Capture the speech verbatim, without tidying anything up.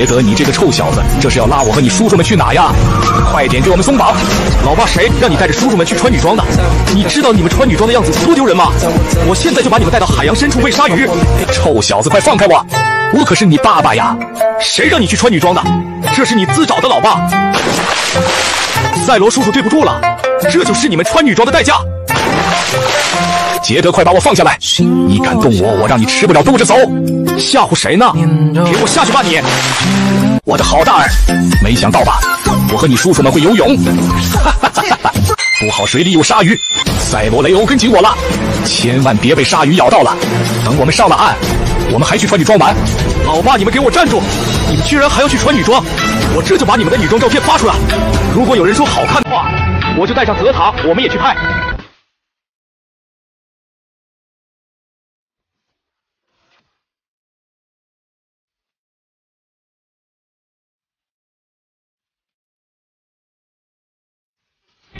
别得你这个臭小子，这是要拉我和你叔叔们去哪呀？快点给我们松绑！老爸，谁让你带着叔叔们去穿女装的？你知道你们穿女装的样子多丢人吗？我现在就把你们带到海洋深处喂鲨鱼！臭小子，快放开我！我可是你爸爸呀！谁让你去穿女装的？这是你自找的，老爸！赛罗叔叔，对不住了，这就是你们穿女装的代价。 杰德，快把我放下来！你敢动我，我让你吃不了兜着走！吓唬谁呢？给我下去吧你！我的好大儿，没想到吧？我和你叔叔们会游泳，哈哈哈哈！不好，水里有鲨鱼！赛罗雷欧跟紧我了，千万别被鲨鱼咬到了！等我们上了岸，我们还去穿女装玩。老爸，你们给我站住！你们居然还要去穿女装！我这就把你们的女装照片发出来，如果有人说好看的话，我就带上泽塔，我们也去拍。